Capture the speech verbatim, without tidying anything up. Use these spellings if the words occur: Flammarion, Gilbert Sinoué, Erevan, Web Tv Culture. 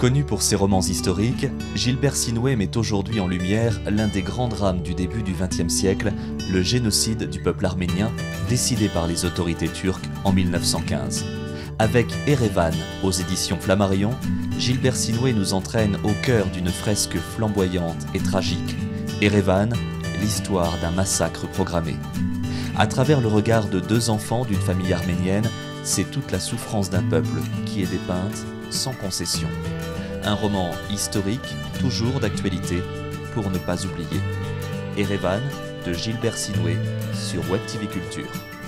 Connu pour ses romans historiques, Gilbert Sinoué met aujourd'hui en lumière l'un des grands drames du début du vingtième siècle, le génocide du peuple arménien, décidé par les autorités turques en mille neuf cent quinze. Avec Erevan, aux éditions Flammarion, Gilbert Sinoué nous entraîne au cœur d'une fresque flamboyante et tragique. Erevan, l'histoire d'un massacre programmé. À travers le regard de deux enfants d'une famille arménienne, c'est toute la souffrance d'un peuple qui est dépeinte sans concession. Un roman historique, toujours d'actualité, pour ne pas oublier. Erevan de Gilbert Sinoué sur Web T V Culture.